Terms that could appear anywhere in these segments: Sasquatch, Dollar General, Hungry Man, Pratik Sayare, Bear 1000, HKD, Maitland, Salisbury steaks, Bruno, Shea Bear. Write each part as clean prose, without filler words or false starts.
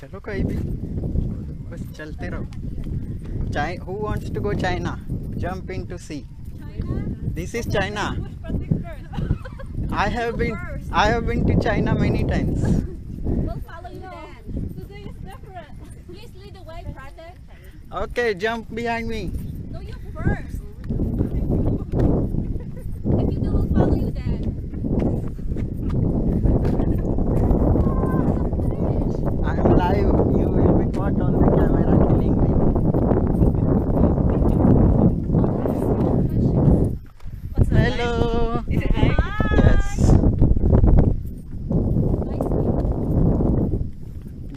चलो कहीं भी बस चलते रहो चाइ who wants to go China jump into sea this is China I have been to China many times we'll follow you then today is different please lead the way Pratik okay jump behind me no you first if you do we'll follow you then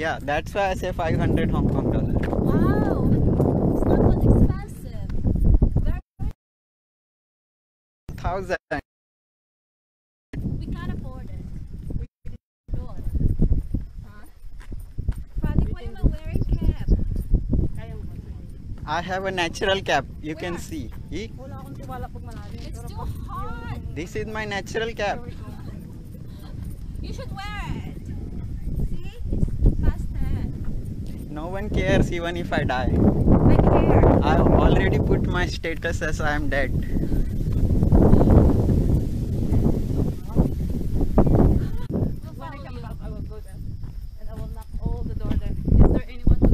Yeah, that's why I say 500 Hong Kong dollars. Wow, it's not that expensive. Very 1,000. We can't afford it. We can't afford it. Huh? Pratik, why are you not wearing cap? I have a natural cap. You can see. It's too hot. This is my natural cap. You should wear it. No one cares even if I die. I care. I already put my status as I am dead. When I come back, I will go there. And I will knock all the door there. Is there anyone to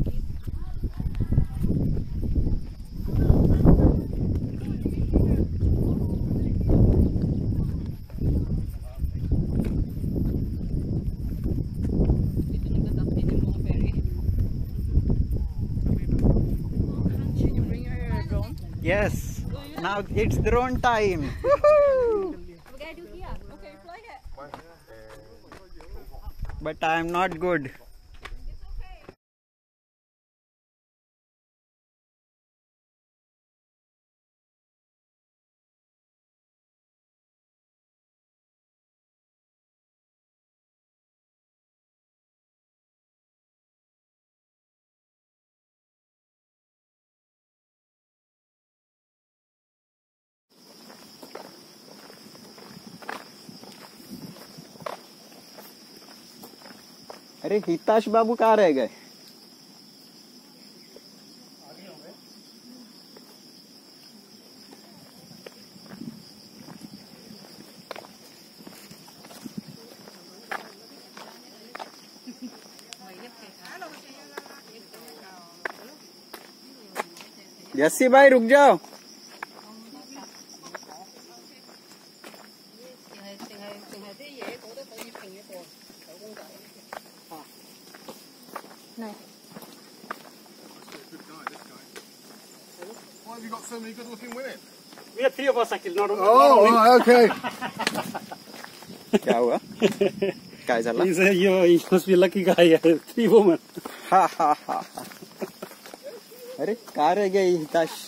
Yes. Now it's drone time. Woohoo! What can I do here? Okay, fly it. But I am not good. अरे हिताश बाबू कहाँ रह गए? जस्सी भाई रुक जाओ। Why have you got so many good-looking women? We had three of us actually, not all. Oh, okay. क्या हुआ? क्या चला? He said, "You must be lucky guy. Three women." Ha ha ha. अरे कहाँ रह गए हिताश?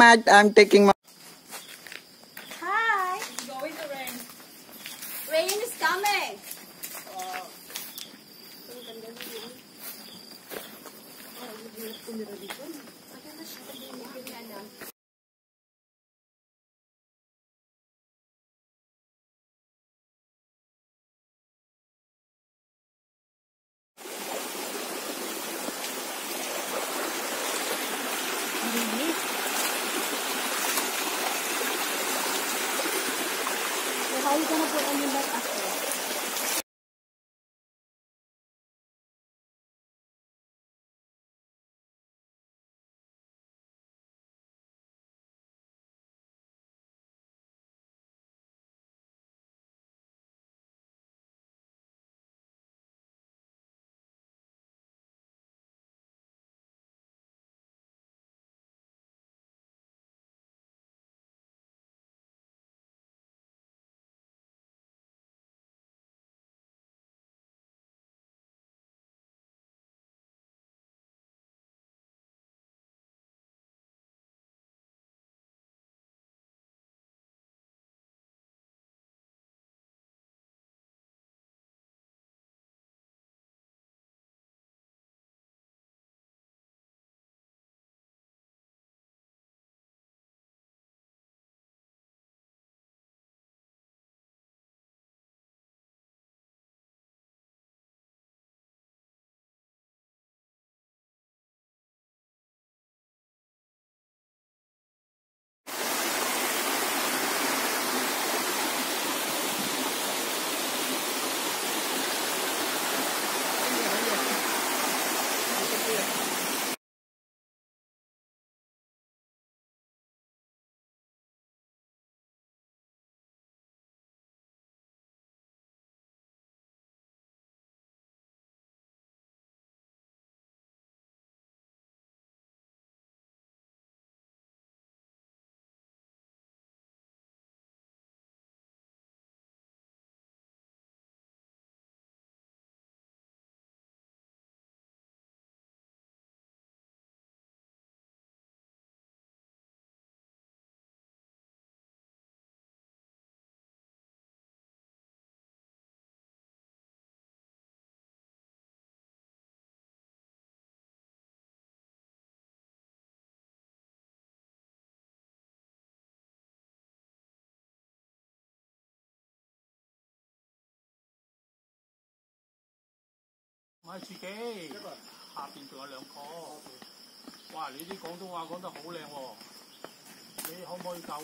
mat. I'm taking my... Hi. It's going to rain. Rain is coming. Oh. How are you going to put onion back after?唔係自己，下邊仲有兩個。哇！你啲廣東話講得好靚喎，你可唔可以教？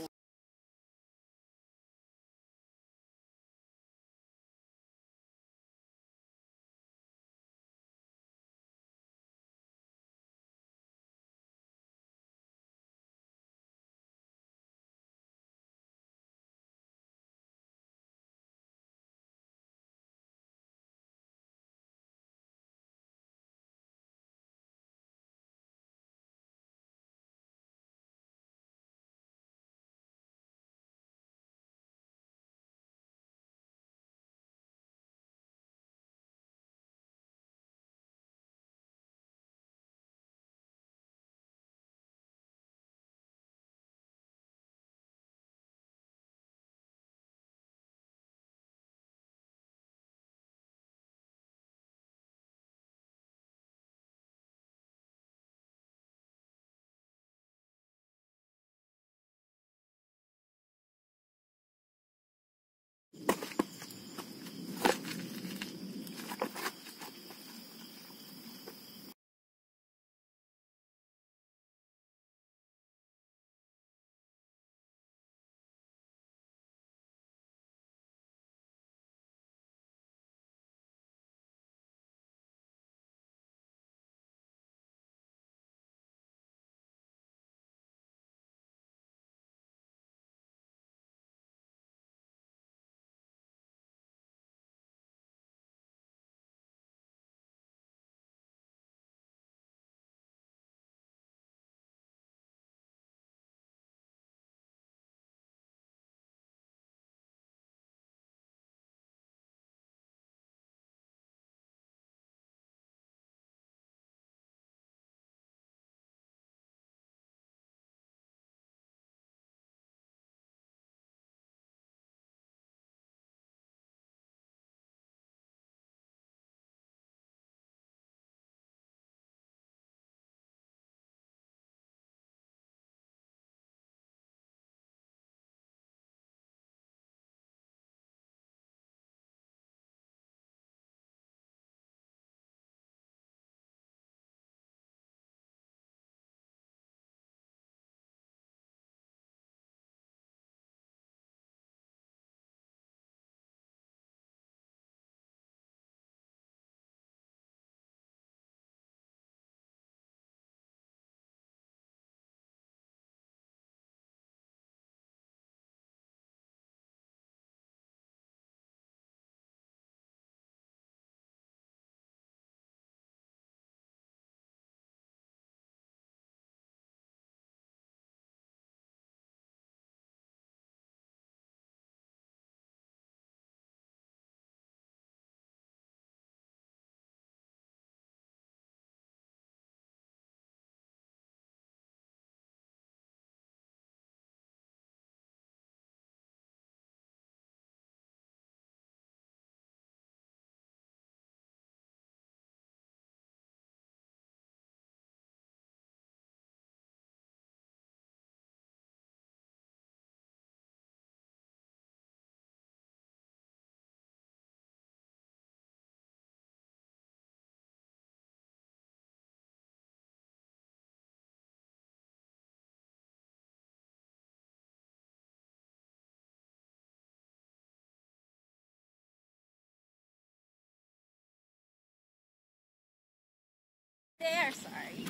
There, sorry.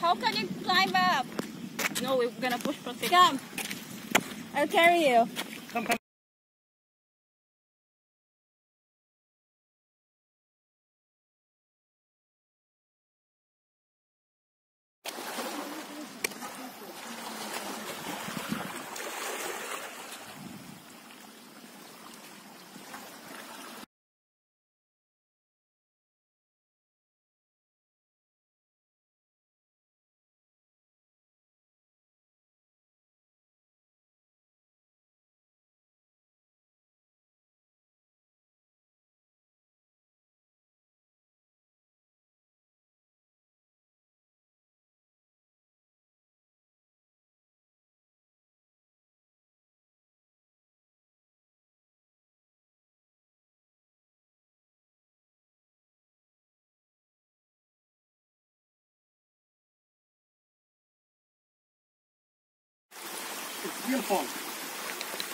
How can you climb up? No, we're gonna push Pratik. Come. I'll carry you. Come, come.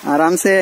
आराम से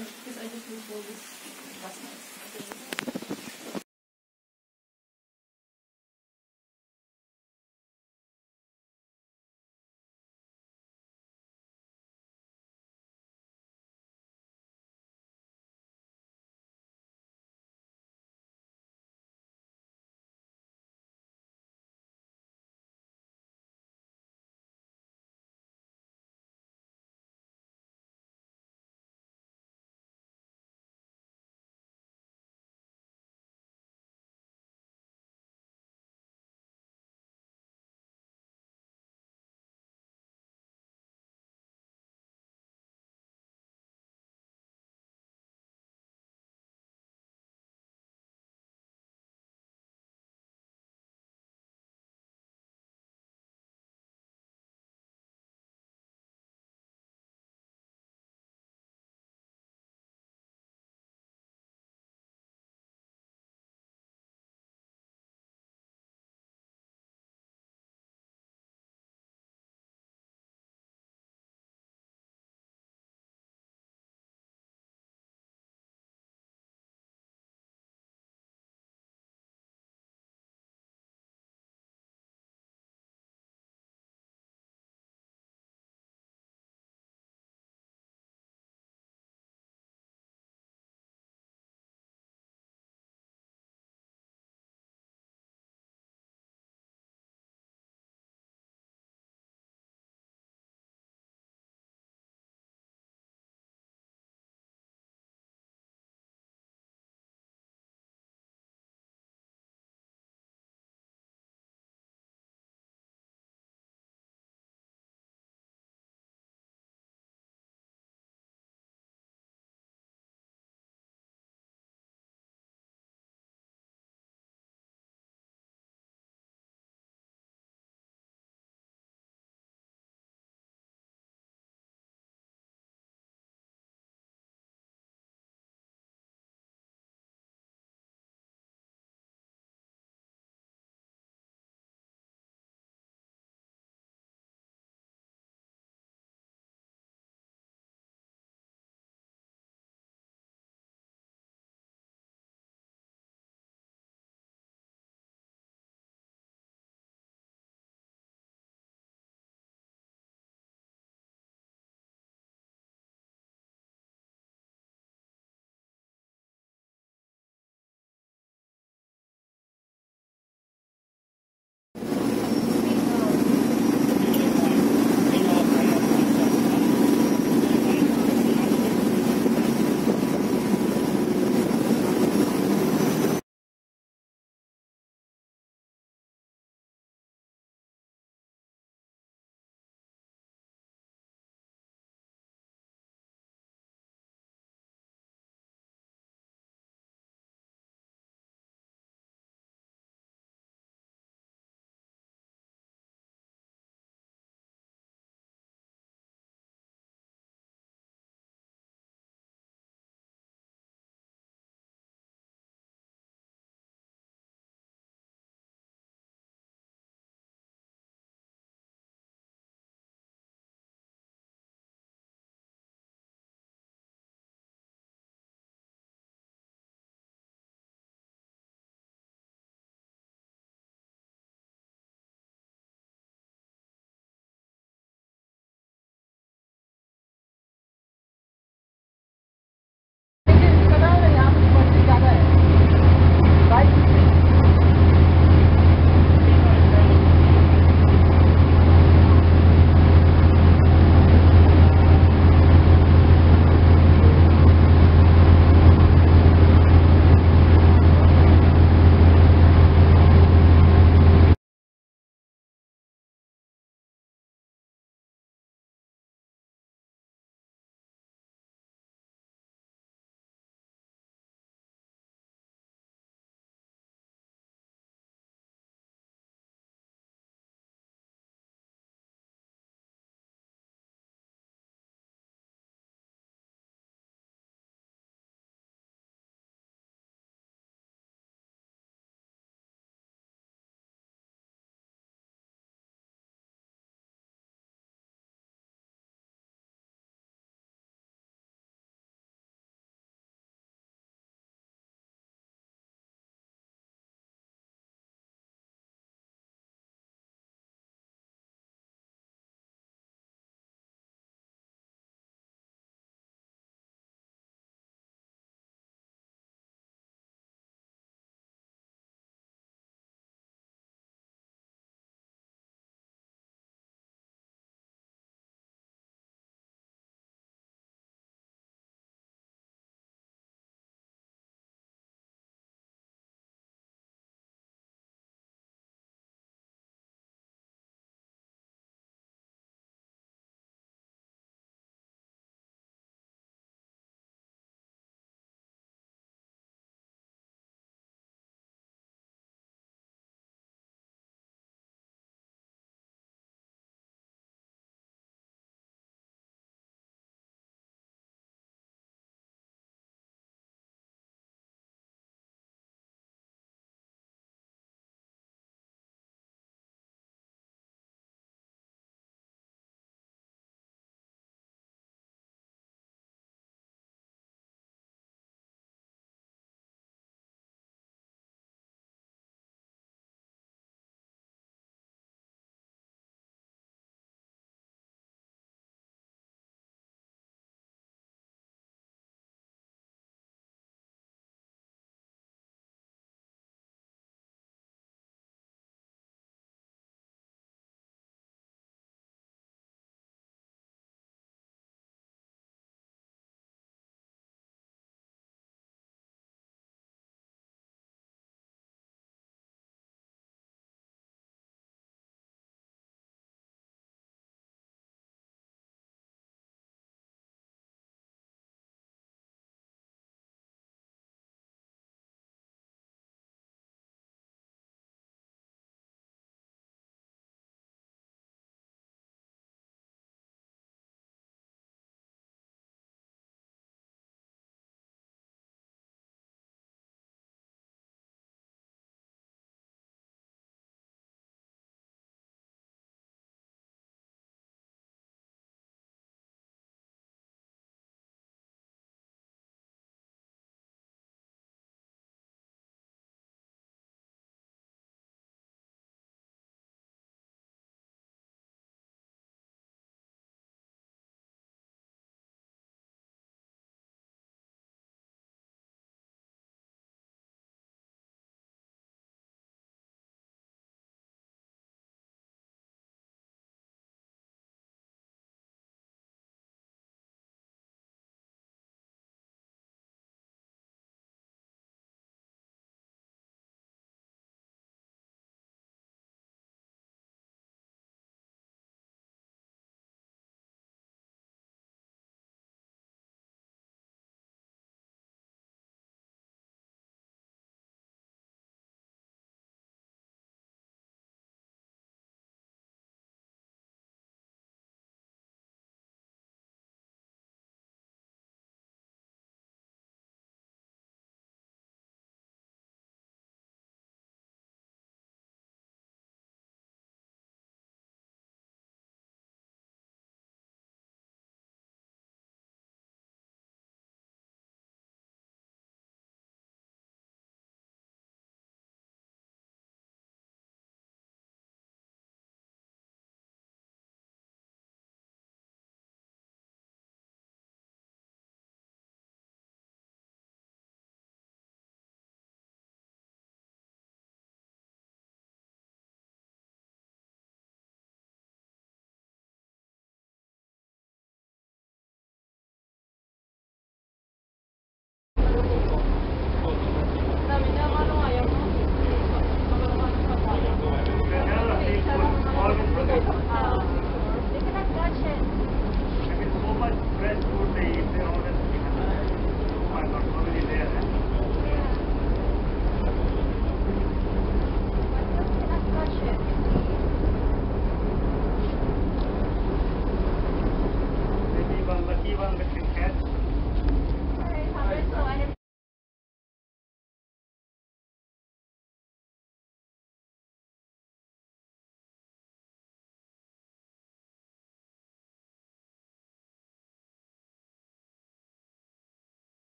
ist eigentlich nicht so, was man ist.